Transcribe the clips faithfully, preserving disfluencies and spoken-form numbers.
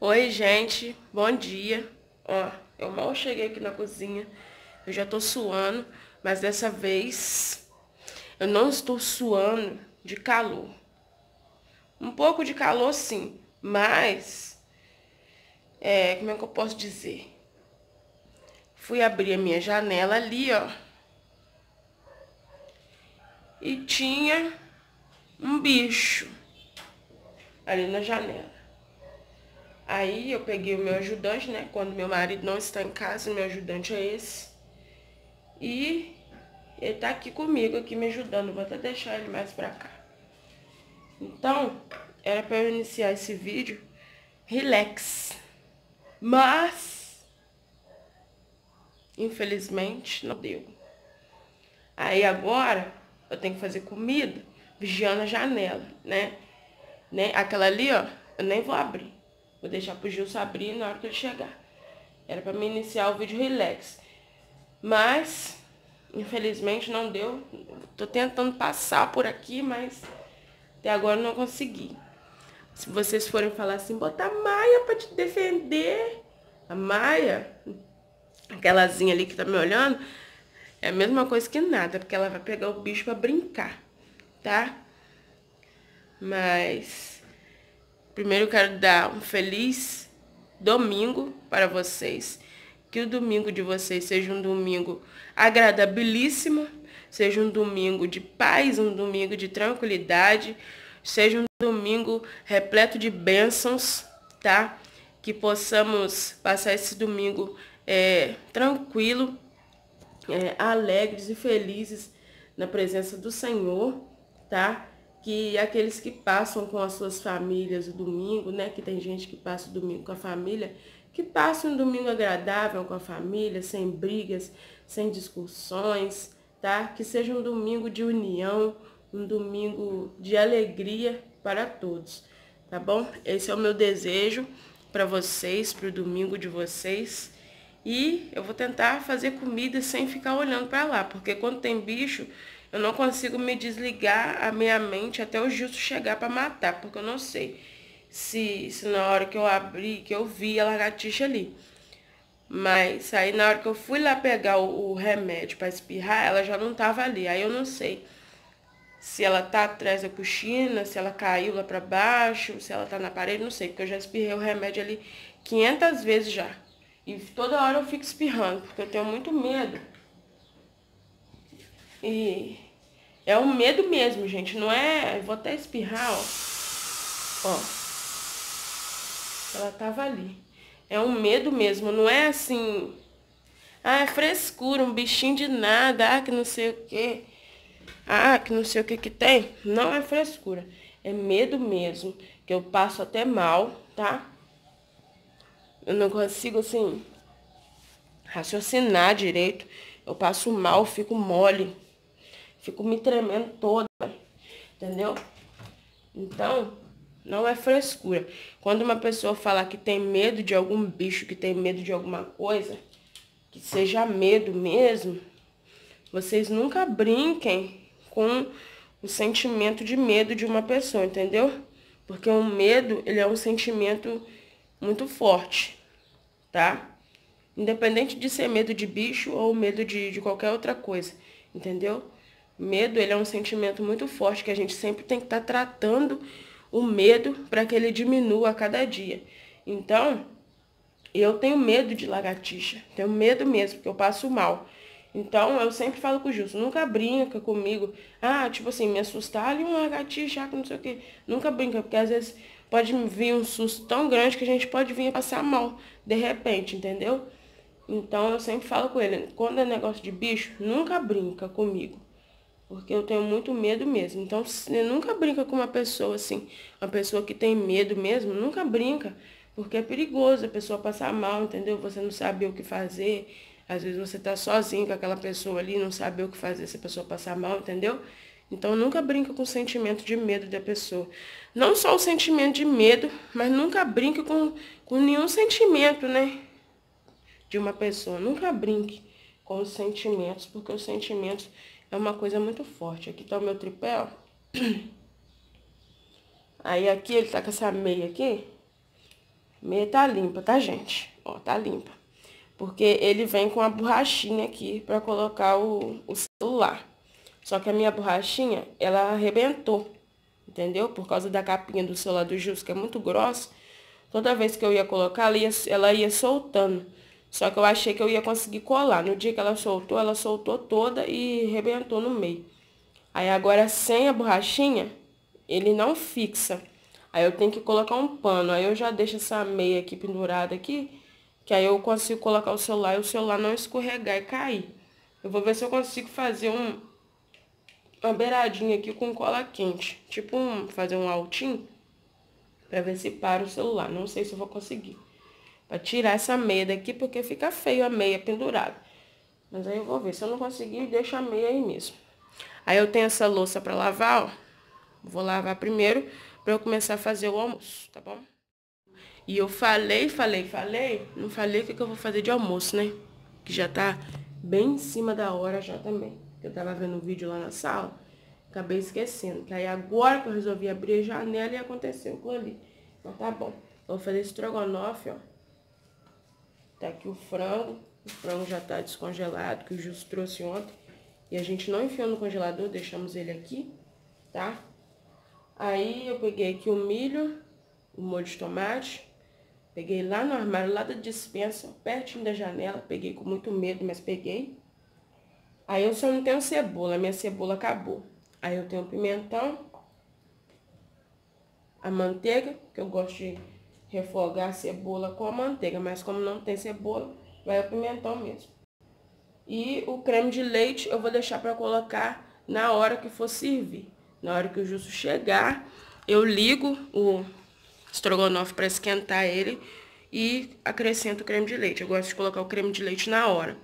Oi, gente, bom dia. Ó, eu mal cheguei aqui na cozinha, eu já tô suando, mas dessa vez eu não estou suando de calor. Um pouco de calor, sim, mas é, como é que eu posso dizer? Fui abrir a minha janela ali, ó, e tinha um bicho ali na janela. Aí eu peguei o meu ajudante, né? Quando meu marido não está em casa, o meu ajudante é esse. E ele tá aqui comigo, aqui me ajudando. Vou até deixar ele mais pra cá. Então, era pra eu iniciar esse vídeo relax. Mas, infelizmente, não deu. Aí agora, eu tenho que fazer comida vigiando a janela, né? né? Aquela ali, ó, eu nem vou abrir. Vou deixar pro Gilson abrir na hora que ele chegar. Era pra mim iniciar o vídeo relax. Mas, infelizmente, não deu. Tô tentando passar por aqui, mas até agora não consegui. Se vocês forem falar assim, bota a Maia pra te defender. A Maia, aquelazinha ali que tá me olhando, é a mesma coisa que nada, porque ela vai pegar o bicho pra brincar, tá? Mas primeiro eu quero dar um feliz domingo para vocês. Que o domingo de vocês seja um domingo agradabilíssimo, seja um domingo de paz, um domingo de tranquilidade, seja um domingo repleto de bênçãos, tá? Que possamos passar esse domingo é, tranquilo, é, alegres e felizes na presença do Senhor, tá? Que aqueles que passam com as suas famílias o domingo, né? Que tem gente que passa o domingo com a família, que passe um domingo agradável com a família, sem brigas, sem discussões, tá? Que seja um domingo de união, um domingo de alegria para todos, tá bom? Esse é o meu desejo para vocês, para o domingo de vocês. E eu vou tentar fazer comida sem ficar olhando para lá, porque quando tem bicho, eu não consigo me desligar a minha mente até o Justo chegar para matar, porque eu não sei. Se, se na hora que eu abri, que eu vi a lagartixa ali. Mas aí na hora que eu fui lá pegar o, o remédio para espirrar, ela já não tava ali. Aí eu não sei se ela tá atrás da coxina, se ela caiu lá para baixo, se ela tá na parede, não sei. Porque eu já espirrei o remédio ali quinhentas vezes já. E toda hora eu fico espirrando, porque eu tenho muito medo. E é um medo mesmo, gente. Não é... Eu vou até espirrar, ó. Ó. Ela tava ali. É um medo mesmo, não é assim... Ah, é frescura, um bichinho de nada, ah, que não sei o que. Ah, que não sei o que que tem. Não é frescura, é medo mesmo, que eu passo até mal, tá? Eu não consigo, assim, raciocinar direito. Eu passo mal, fico mole, fico me tremendo toda, entendeu? Então... não é frescura. Quando uma pessoa falar que tem medo de algum bicho, que tem medo de alguma coisa, que seja medo mesmo, vocês nunca brinquem com o sentimento de medo de uma pessoa, entendeu? Porque o medo, ele é um sentimento muito forte, tá? Independente de ser medo de bicho ou medo de, de qualquer outra coisa, entendeu? Medo, ele é um sentimento muito forte, que a gente sempre tem que estar tratando o medo para que ele diminua a cada dia. Então, eu tenho medo de lagartixa. Tenho medo mesmo, porque eu passo mal. Então, eu sempre falo com o Justo. Nunca brinca comigo. Ah, tipo assim, me assustar ali uma lagartixa, não sei o que. Nunca brinca, porque às vezes pode vir um susto tão grande que a gente pode vir passar mal de repente, entendeu? Então, eu sempre falo com ele. Quando é negócio de bicho, nunca brinca comigo. Porque eu tenho muito medo mesmo. Então, você nunca brinca com uma pessoa assim. Uma pessoa que tem medo mesmo, nunca brinca. Porque é perigoso a pessoa passar mal, entendeu? Você não sabe o que fazer. Às vezes você tá sozinho com aquela pessoa ali, não sabe o que fazer se a pessoa passar mal, entendeu? Então, nunca brinca com o sentimento de medo da pessoa. Não só o sentimento de medo, mas nunca brinca com, com nenhum sentimento, né? De uma pessoa. Nunca brinque com os sentimentos, porque os sentimentos... é uma coisa muito forte. Aqui tá o meu tripé, ó. Aí aqui ele tá com essa meia aqui. Meia tá limpa, tá, gente? Ó, tá limpa. Porque ele vem com a borrachinha aqui pra colocar o, o celular. Só que a minha borrachinha, ela arrebentou, entendeu? Por causa da capinha do celular do Justo, que é muito grossa. Toda vez que eu ia colocar, ela ia, ela ia soltando. Só que eu achei que eu ia conseguir colar. No dia que ela soltou, ela soltou toda e arrebentou no meio. Aí agora, sem a borrachinha, ele não fixa. Aí eu tenho que colocar um pano. Aí eu já deixo essa meia aqui pendurada aqui, que aí eu consigo colocar o celular e o celular não escorregar e cair. Eu vou ver se eu consigo fazer um, uma beiradinha aqui com cola quente. Tipo, um, fazer um altinho, pra ver se para o celular. Não sei se eu vou conseguir. Pra tirar essa meia daqui, porque fica feio a meia pendurada. Mas aí eu vou ver. Se eu não conseguir, deixa a meia aí mesmo. Aí eu tenho essa louça pra lavar, ó. Vou lavar primeiro pra eu começar a fazer o almoço, tá bom? E eu falei, falei, falei. Não falei o que eu vou fazer de almoço, né? Que já tá bem em cima da hora já também. Eu tava vendo um vídeo lá na sala, acabei esquecendo. Que aí agora que eu resolvi abrir a janela e aconteceu aquilo ali. Mas tá bom. Eu vou fazer estrogonofe, ó. Tá aqui o frango, o frango já tá descongelado, que o Justo trouxe ontem. E a gente não enfiou no congelador, deixamos ele aqui, tá? Aí eu peguei aqui o milho, o molho de tomate. Peguei lá no armário, lá da dispensa, pertinho da janela. Peguei com muito medo, mas peguei. Aí eu só não tenho cebola, minha cebola acabou. Aí eu tenho pimentão, a manteiga, que eu gosto de refogar a cebola com a manteiga, mas como não tem cebola, vai o pimentão mesmo. E o creme de leite eu vou deixar para colocar na hora que for servir. Na hora que o Justo chegar, eu ligo o estrogonofe para esquentar ele e acrescento o creme de leite. Eu gosto de colocar o creme de leite na hora.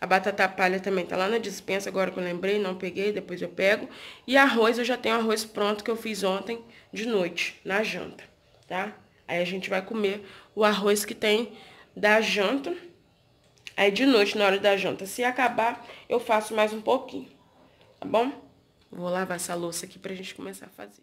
A batata palha também tá lá na dispensa, agora que eu lembrei, não peguei, depois eu pego. E arroz, eu já tenho arroz pronto que eu fiz ontem de noite, na janta, tá? Aí a gente vai comer o arroz que tem da janta. Aí de noite, na hora da janta, se acabar, eu faço mais um pouquinho, tá bom? Vou lavar essa louça aqui pra gente começar a fazer.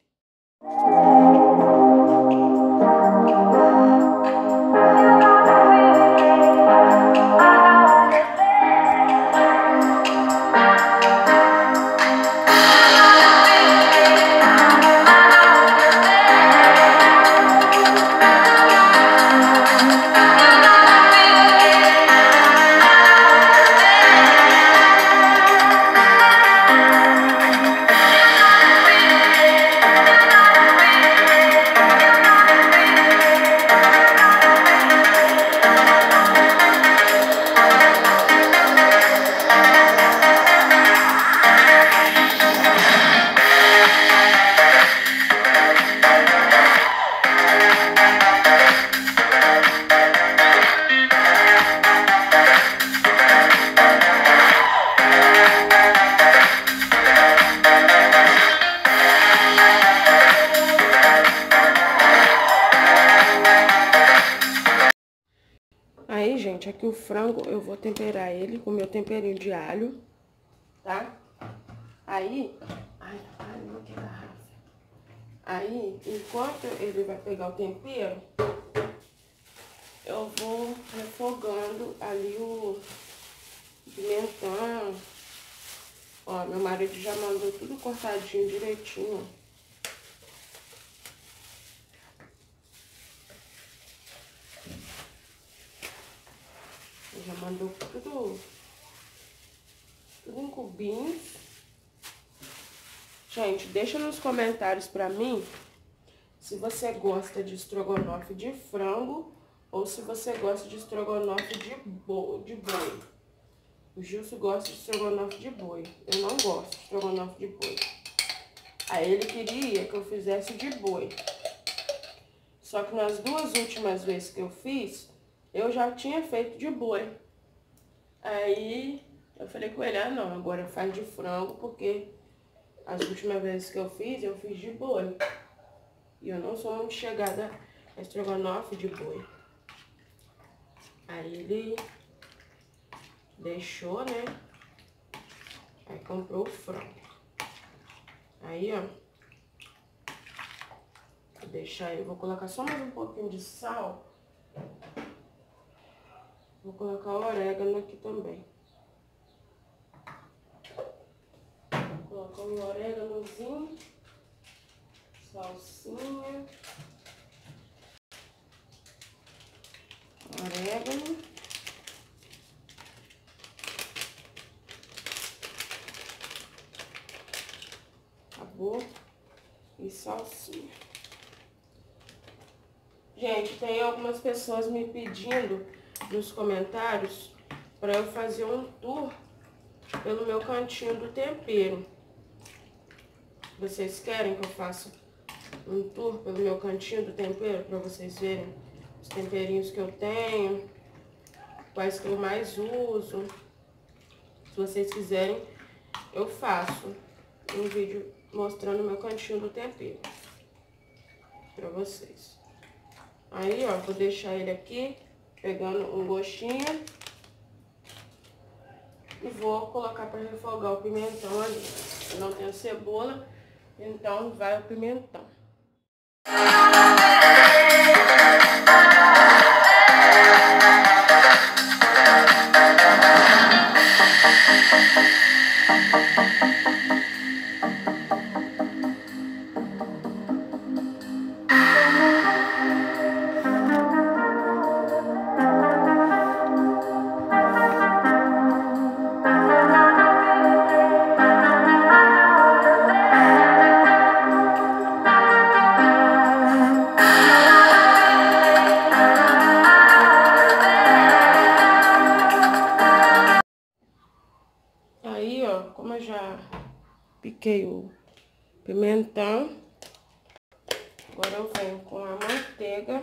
Aqui o frango, eu vou temperar ele com o meu temperinho de alho, tá? Aí, ai, ai, que garrafa. Aí, enquanto ele vai pegar o tempero, eu vou refogando ali o pimentão. Ó, meu marido já mandou tudo cortadinho direitinho. Já mandou tudo, tudo em cubinhos. Gente, deixa nos comentários pra mim se você gosta de estrogonofe de frango ou se você gosta de estrogonofe de, bo de boi. O Gilson gosta de estrogonofe de boi. Eu não gosto de estrogonofe de boi. Aí ele queria que eu fizesse de boi. Só que nas duas últimas vezes que eu fiz, eu já tinha feito de boi. Aí eu falei com ele, ah não, agora faz de frango, porque as últimas vezes que eu fiz, eu fiz de boi. E eu não sou muito chegada a estrogonofe de boi. Aí ele deixou, né? Aí comprou o frango. Aí, ó, Vou deixar ele, vou colocar só mais um pouquinho de sal. Vou colocar o orégano aqui também. Vou colocar o oréganozinho, salsinha, orégano. Acabou. E salsinha. Gente, tem algumas pessoas me pedindo nos comentários para eu fazer um tour pelo meu cantinho do tempero. Vocês querem que eu faça um tour pelo meu cantinho do tempero para vocês verem os temperinhos que eu tenho, quais que eu mais uso? Se vocês quiserem, eu faço um vídeo mostrando o meu cantinho do tempero para vocês. Aí, ó, vou deixar ele aqui pegando um gostinho e vou colocar para refogar o pimentão ali. Eu não tenho cebola, então vai o pimentão. Piquei o pimentão. Agora eu venho com a manteiga.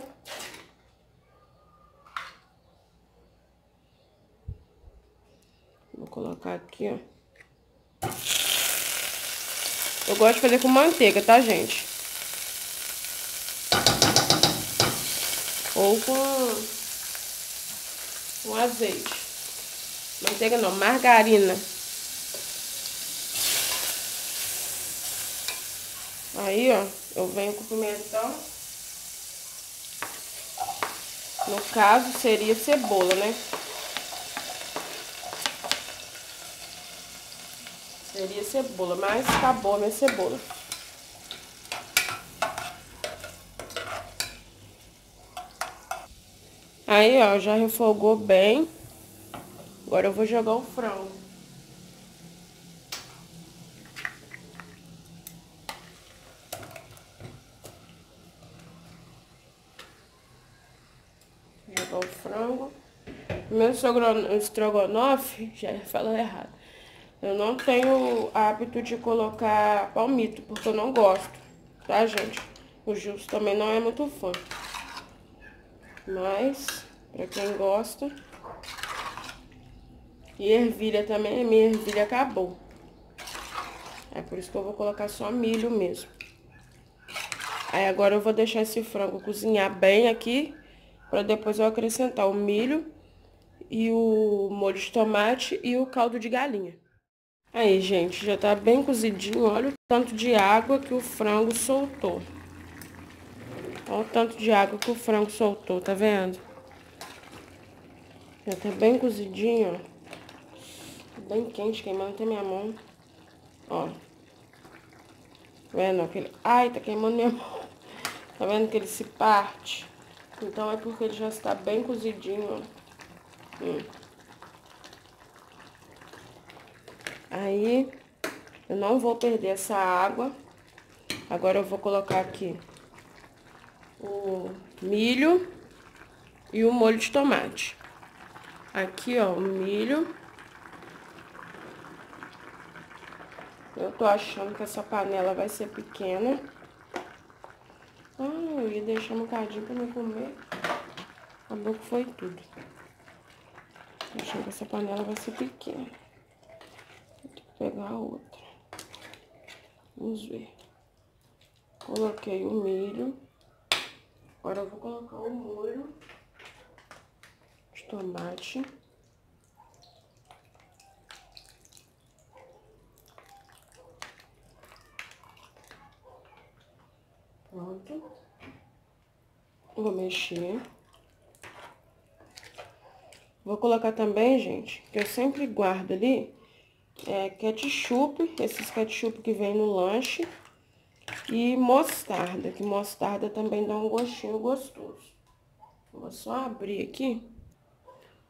Vou colocar aqui, ó. Eu gosto de fazer com manteiga, tá, gente? Ou com, com azeite. Manteiga não, margarina. Aí, ó, eu venho com o pimentão. No caso, seria cebola, né? Seria cebola, mas acabou a minha cebola. Aí, ó, já refogou bem. Agora eu vou jogar o frango. O frango. Meu estrogonofe, já falou errado. Eu não tenho hábito de colocar palmito, porque eu não gosto, tá, gente? O Justo também não é muito fã. Mas, pra quem gosta. E ervilha também, minha ervilha acabou. É por isso que eu vou colocar só milho mesmo. Aí agora eu vou deixar esse frango cozinhar bem aqui, para depois eu acrescentar o milho e o molho de tomate e o caldo de galinha. Aí, gente, já tá bem cozidinho. Olha o tanto de água que o frango soltou. Olha o tanto de água que o frango soltou, tá vendo? Já tá bem cozidinho, ó. Bem quente, queimando até minha mão. Ó. Tá vendo aquele... Ai, tá queimando minha mão. Tá vendo que ele se parte? Então é porque ele já está bem cozidinho. Hum. Aí, eu não vou perder essa água. Agora eu vou colocar aqui o milho e o molho de tomate. Aqui, ó, o milho. Eu tô achando que essa panela vai ser pequena. Ah, eu ia deixar um bocadinho pra me comer. Acabou que foi tudo. Achando que essa panela vai ser pequena. Vou ter que pegar a outra. Vamos ver. Coloquei o milho. Agora eu vou colocar o molho de tomate. Pronto. Vou mexer. Vou colocar também, gente, que eu sempre guardo ali, é, ketchup, esses ketchup que vem no lanche, e mostarda, que mostarda também dá um gostinho gostoso. Vou só abrir aqui.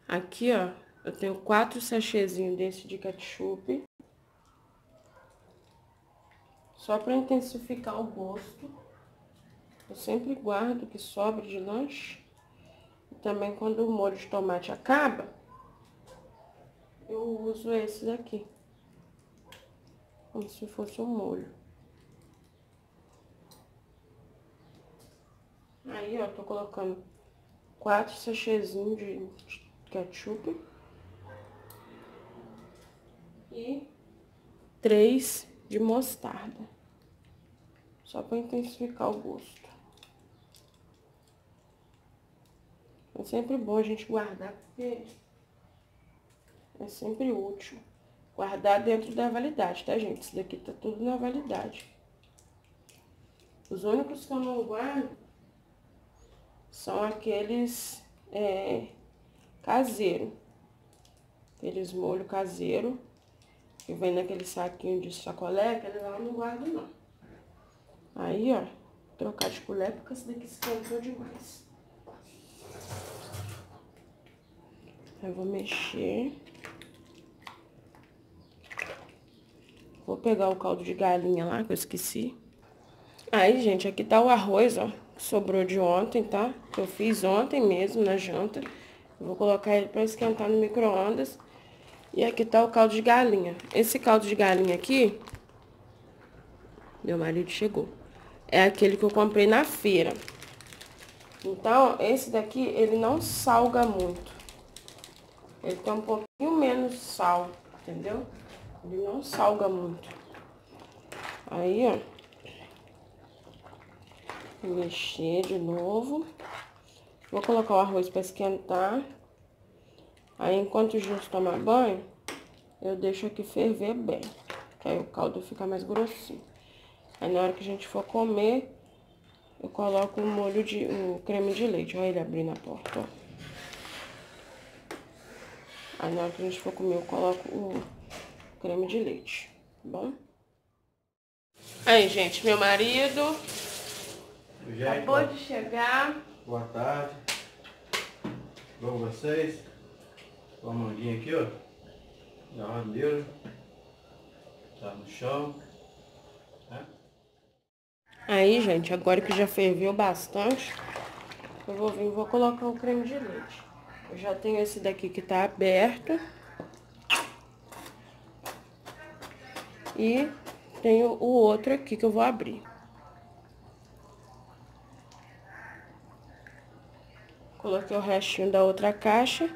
Aqui, ó, eu tenho quatro sachêzinhos desse de ketchup. Só para intensificar o gosto. Eu sempre guardo o que sobra de lanche. E também quando o molho de tomate acaba, eu uso esse daqui. Como se fosse um molho. Aí, ó, tô colocando quatro sachêzinhos de ketchup. E três de mostarda. Só para intensificar o gosto. É sempre bom a gente guardar, porque é sempre útil. Guardar dentro da validade, tá, gente? Isso daqui tá tudo na validade. Os únicos que eu não guardo são aqueles é, caseiro. Aqueles molho caseiro. Que vem naquele saquinho de sacolé, que eu não guardo, não. Aí, ó, trocar de colher, porque esse daqui esquentou demais. Aí eu vou mexer. Vou pegar o caldo de galinha lá, que eu esqueci. Aí, gente, aqui tá o arroz, ó, que sobrou de ontem, tá? Que eu fiz ontem mesmo, na janta. Eu vou colocar ele pra esquentar no micro-ondas. E aqui tá o caldo de galinha. Esse caldo de galinha aqui, meu marido chegou, é aquele que eu comprei na feira. Então, esse daqui, ele não salga muito. Ele tem um pouquinho menos sal, entendeu? Ele não salga muito. Aí, ó. Vou mexer de novo. Vou colocar o arroz pra esquentar. Aí, enquanto o Justo toma banho, eu deixo aqui ferver bem, que aí o caldo fica mais grossinho. Aí, na hora que a gente for comer, eu coloco o molho de, o creme de leite. Olha ele abrindo a porta, ó. Aí, na hora que a gente for comer, eu coloco o creme de leite, tá bom? Aí, gente, meu marido acabou de chegar. Boa tarde. Bom, vocês? Uma manguinha aqui, ó, da rodeira, tá no chão, né? Aí, gente, agora que já ferveu bastante, eu vou vir, vou colocar o creme de leite. Eu já tenho esse daqui que tá aberto. E tenho o outro aqui que eu vou abrir. Coloquei o restinho da outra caixa.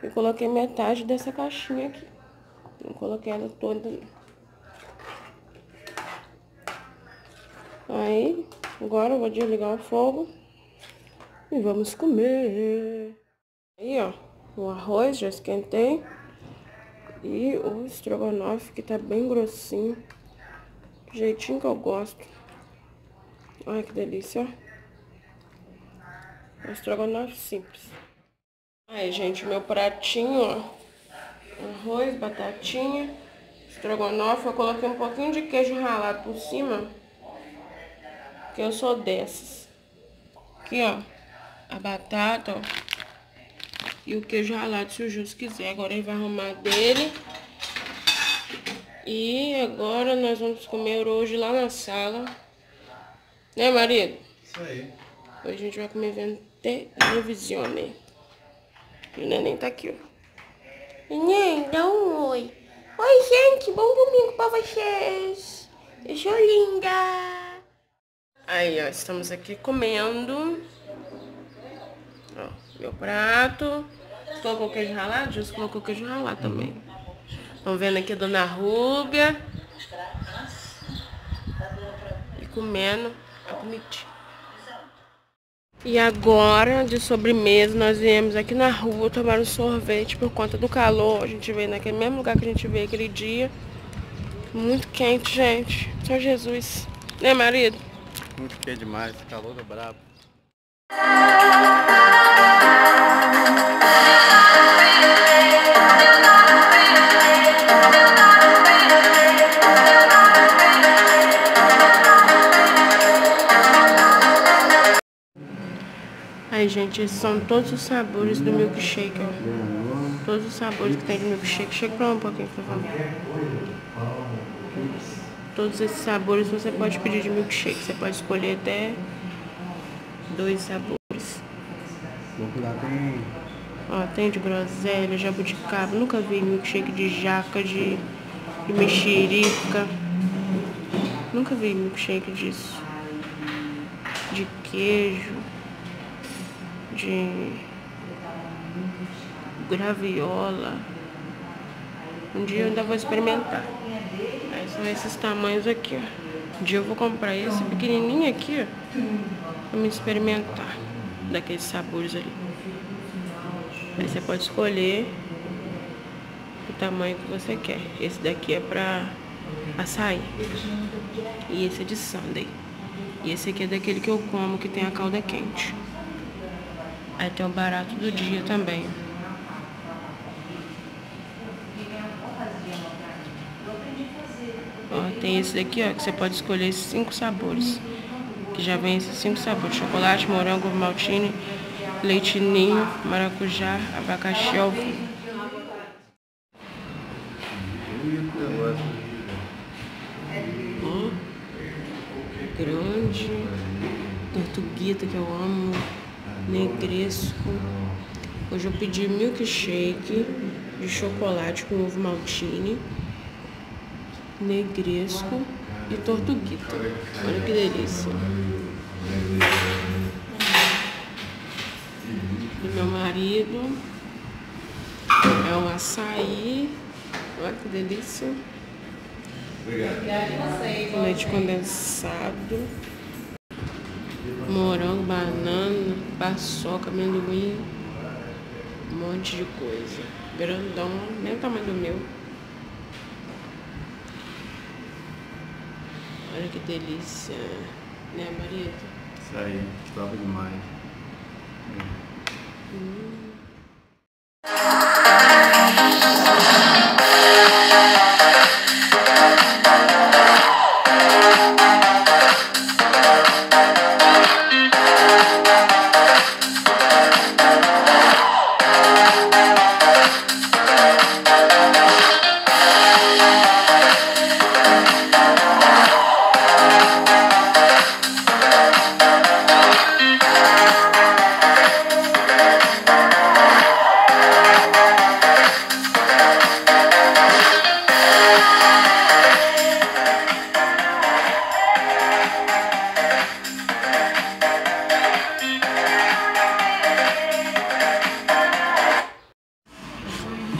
Eu coloquei metade dessa caixinha aqui. Não coloquei ela toda. Aí, agora eu vou desligar o fogo. E vamos comer. Aí, ó, o arroz já esquentei. E o estrogonofe, que tá bem grossinho. Do jeitinho que eu gosto. Olha que delícia, ó. O estrogonofe simples. Aí, gente, meu pratinho, ó, arroz, batatinha, estrogonofe, eu coloquei um pouquinho de queijo ralado por cima, que eu sou dessas. Aqui, ó, a batata, ó, e o queijo ralado, se o Justo quiser. Agora ele vai arrumar dele. E agora nós vamos comer hoje lá na sala. Né, marido? Isso aí. Hoje a gente vai comer vendo televisão, né? O neném tá aqui, ó. Neném, dá um oi. Oi, gente, bom domingo pra vocês. Eu sou linda. Aí, ó, estamos aqui comendo. Ó, meu prato. Colocou queijo ralado? Justo colocou queijo ralado também. Estão vendo aqui a Dona Rúbia. E comendo a comidinha. E agora, de sobremesa, nós viemos aqui na rua tomar um sorvete por conta do calor. A gente veio naquele mesmo lugar que a gente veio aquele dia. Muito quente, gente. Só Jesus. Né, marido? Muito quente demais. Calor do brabo. Aí, gente, esses são todos os sabores do milkshake. Todos os sabores que tem de milkshake. Chega pra um pouquinho, por favor. Todos esses sabores você pode pedir de milkshake. Você pode escolher até dois sabores. Ó, tem de groselha, jabuticaba. Nunca vi milkshake de jaca, de, de mexerica. Nunca vi milkshake disso. De queijo. De graviola. Um dia eu ainda vou experimentar. Aí são esses tamanhos aqui, ó. Um dia eu vou comprar esse pequenininho aqui, ó, pra me experimentar daqueles sabores ali. Aí você pode escolher o tamanho que você quer. Esse daqui é pra açaí. E esse é de sundae. E esse aqui é daquele que eu como, que tem a calda quente. Aí tem o barato do dia também. Ó, tem esse daqui, ó, que você pode escolher cinco sabores. Que já vem esses cinco sabores. Chocolate, morango, ovomaltine, leite ninho, maracujá, abacaxi, alvo. Hum, grande. Tortuguita, que eu amo. Negresco. Hoje eu pedi milkshake de chocolate com ovomaltine, negresco e tortuguita. Olha que delícia. E meu marido é um açaí. Olha que delícia. Obrigado. Leite condensado, morango, banana, paçoca, amendoim, um monte de coisa. Grandão, nem o tamanho do meu. Olha que delícia, né, marido? Isso aí, top demais. Hum.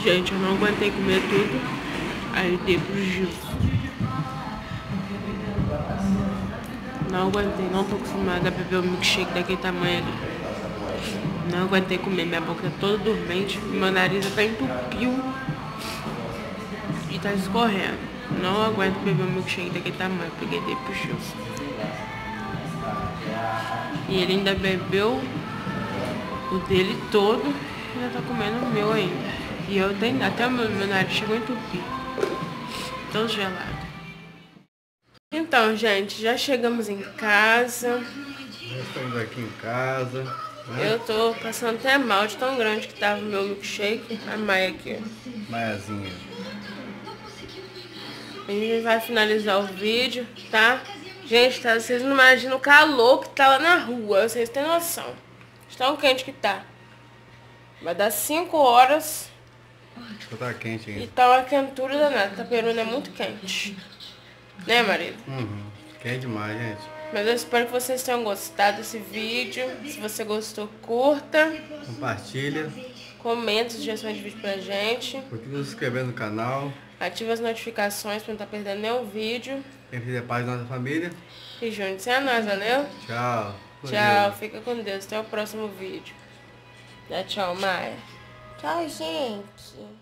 Gente, eu não aguentei comer tudo, aí dei pro Justo. Não aguentei, não tô acostumada a beber um milkshake daquele tamanho ali. Não aguentei comer, minha boca é toda dormente, meu nariz até entupiu e tá escorrendo. Não aguento beber um milkshake daquele tamanho, peguei dei pro Justo. E ele ainda bebeu o dele todo e ainda tá comendo o meu ainda. E eu tenho, até o meu, meu nariz chegou a entupir. Tô gelada. Então, gente, já chegamos em casa. Já estamos aqui em casa. Né? Eu tô passando até mal de tão grande que tava o meu milkshake. A Maia aqui. Maiazinha. A gente vai finalizar o vídeo, tá? Gente, tá, vocês não imaginam o calor que tá lá na rua. Vocês têm noção de tão quente que tá. Vai dar cinco horas. Tá quente ainda. E tá uma quentura danada. Itaperuna é muito quente. Né, marido? Uhum. Quente demais, gente. Mas eu espero que vocês tenham gostado desse vídeo. Se você gostou, curta. Compartilha. Comenta sugestões de vídeo pra gente. Continua se inscrevendo no canal. Ativa as notificações pra não estar tá perdendo nenhum vídeo. Tem que fazer parte da nossa família. E junte-se a nós, valeu? Tchau. Tchau. Fica com Deus. Até o próximo vídeo. Dá tchau, Maia. Tchau, gente.